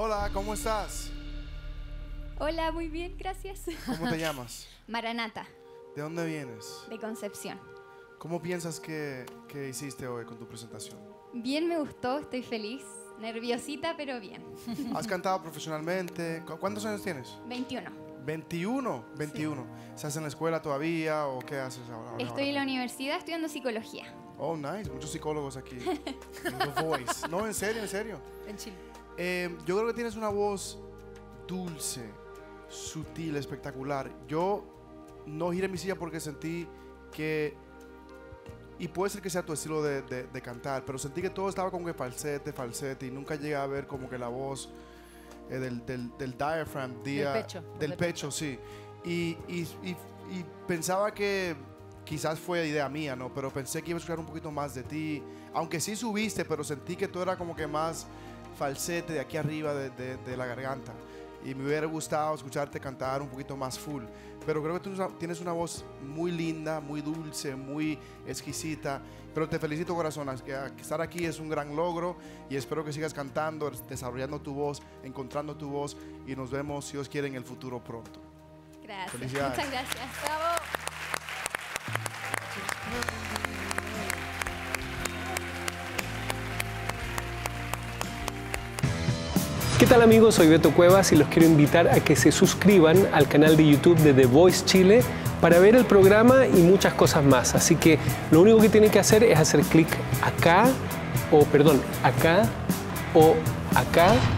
Hola, ¿cómo estás? Hola, muy bien, gracias. ¿Cómo te llamas? Maranatha. ¿De dónde vienes? De Concepción. ¿Cómo piensas que hiciste hoy con tu presentación? Bien, me gustó, estoy feliz. Nerviosita, pero bien. ¿Has cantado profesionalmente? ¿Cuántos años tienes? 21. ¿21? 21. Sí. ¿Estás en la escuela todavía o qué haces ahora? Estoy en la universidad estudiando psicología. Oh, nice. Muchos psicólogos aquí. The Voice. No, en serio, en serio. En Chile. Yo creo que tienes una voz dulce, sutil, espectacular. Yo no giré mi silla porque sentí que, y puede ser que sea tu estilo de cantar, pero sentí que todo estaba como que falsete, falsete, y nunca llegué a ver como que la voz del diaphragm, del pecho, sí. Y pensaba que quizás fue idea mía, ¿no? Pero pensé que iba a escuchar un poquito más de ti, aunque sí subiste, pero sentí que todo era como que más falsete de aquí arriba de la garganta, y me hubiera gustado escucharte cantar un poquito más full, pero creo que tú tienes una voz muy linda, muy dulce, muy exquisita, pero te felicito, corazón, estar aquí es un gran logro y espero que sigas cantando, desarrollando tu voz, encontrando tu voz, y nos vemos, si Dios quiere, en el futuro pronto. Gracias. Felicidades. Muchas gracias. Bravo. ¿Qué tal, amigos? Soy Beto Cuevas y los quiero invitar a que se suscriban al canal de YouTube de The Voice Chile para ver el programa y muchas cosas más. Así que lo único que tienen que hacer es hacer clic acá, o acá